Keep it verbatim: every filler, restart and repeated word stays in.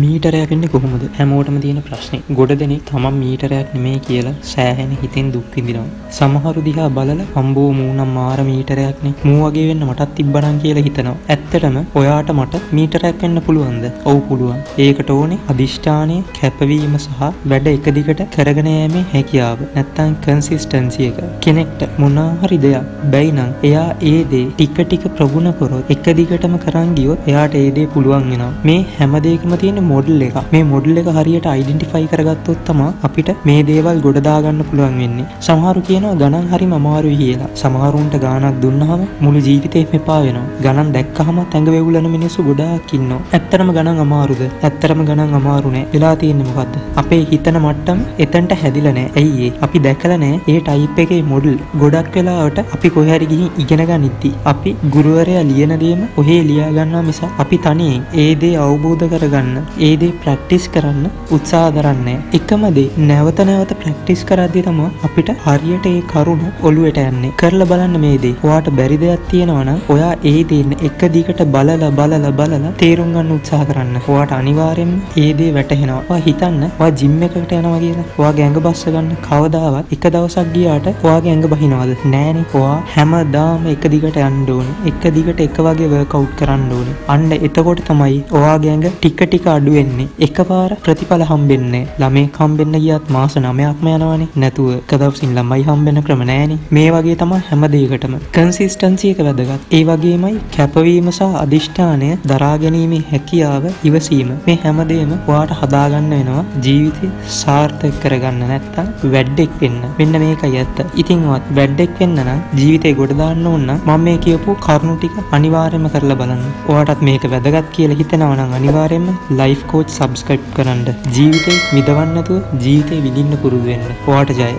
මීටරයක්න්නේ කොහොමද හැමෝටම තියෙන ප්‍රශ්නේ. ගොඩ දෙනෙක් තමන් මීටරයක් නෙමෙයි කියලා සෑහෙන හිතෙන් දුක් විඳිනවා. සමහරු දිහා බලලා හම්බෝ මූනම් මාර මීටරයක්නේ. මූ වගේ වෙන්න මටත් තිබ්බනම් කියලා හිතනවා. ඇත්තටම ඔයාට මට මීටරයක් වෙන්න පුළුවන්ද? ඔව් පුළුවන්. ඒකට ඕනේ අදිෂ්ඨානය, කැපවීම සහ වැඩ එක දිගට කරගෙන යෑමේ හැකියාව. නැත්තම් කන්සිස්ටන්සි එක. කෙනෙක්ට මොනවා හරි දෙයක් බැයි නම් එයා ඒ දේ ටික ටික ප්‍රගුණ කරොත් එක දිගටම කරන් ගියොත් එයාට ඒ දේ පුළුවන් වෙනවා. මේ හැම දෙයකම තියෙන මොඩල් එක මේ මොඩල් එක හරියට අයිඩෙන්ටිෆයි කරගත්තොත් තමයි අපිට මේ දේවල් ගොඩදා ගන්න පුළුවන් වෙන්නේ. සමහරු කියනවා ගණන් හරිම අමාරුයි කියලා. සමහරුන්ට ගණනක් දුන්නාම මුළු ජීවිතේම එපා වෙනවා. ගණන් දැක්කහම තැඟ වෙවුලන මිනිස්සු ගොඩාක් ඉන්නවා. ඇත්තටම ගණන් අමාරුද? ඇත්තටම ගණන් අමාරු නෑ. වෙලා තියෙන්නේ මොකද්ද? අපේ හිතන මට්ටම එතනට හැදිලා නෑ. ඇයි ඒ? අපි දැකලා නෑ ඒ ටයිප් එකේ මොඩල්. ගොඩක් වෙලාවට අපි කොහේ හරි ගිහින් ඉගෙන ගනිද්දී අපි ගුරුවරයා ලියන දේම ඔහේ ලියා ගන්නවා මිස අපි තනියෙන් ඒ දේ අවබෝධ කරගන්න ඒ දේ ප්‍රැක්ටිස් කරන්න උත්සාහ දරන්නේ. එකම දේ නැවත නැවත ප්‍රැක්ටිස් කරද්දී තමයි අපිට හරියට ඒ කරුණ ඔළුවට යන්නේ. කරලා බලන්න මේ දේ. ඔයාට බැරි දෙයක් තියෙනවා නම් ඔයා ඒ දේ එක දිගට බලලා බලලා බලලා තේරුම් ගන්න උත්සාහ කරන්න. ඔයාට අනිවාර්යෙන්ම ඒ දේ වැටහෙනවා. ඔයා හිතන්න ඔයා ජිම් එකකට යනවා කියලා. ඔයාගේ ඇඟ බස්ස ගන්න කවදාවත් එක දවසක් ගියාට ඔයාගේ ඇඟ බහිනවද? නෑනේ. ඔයා හැමදාම එක දිගට යන්න ඕනේ. එක දිගට එක වගේ වර්කවුට් කරන්න ඕනේ. අන්න එතකොට තමයි ඔයාගේ ඇඟ ටික ටික අඩු වෙන්නේ. එකපාර ප්‍රතිඵල හම්බෙන්නේ ළමෙක් හම්බෙන්න ගියත් මාස නවයක්ම යනවනේ. නැතුව එක දවසින් ළමයි හම්බෙන්න ක්‍රම නෑනේ. මේ වගේ තමයි හැම දෙයකටම කන්සිස්ටන්සි එක වැදගත්. ඒ වගේමයි කැපවීම සහ අදිෂ්ඨානය දරා ගැනීමේ හැකියාව, ඉවසීම. මේ හැමදේම ඔයාට හදාගන්න වෙනවා ජීවිතය සාර්ථක කරගන්න. නැත්තම් වැඩෙක් වෙන්න. මෙන්න මේකයි ඇත්ත. ඉතින්වත් වැඩෙක් වෙන්න නම් ජීවිතේ ගොඩ දාන්න ඕන නම් මම මේ කියපු කරුණු ටික අනිවාර්යයෙන්ම කරලා බලන්න. ඔයාටත් මේක වැදගත් කියලා හිතනවා නම් අනිවාර්යයෙන්ම ලයිෆ් කෝච් සබ්ස්ක්‍රයිබ් කරන්න. ජීවිතේ මිදවන්න නැතුව ජීවිතේ විඳින්න පුරුදු වෙන්න. ඔයාට ජය.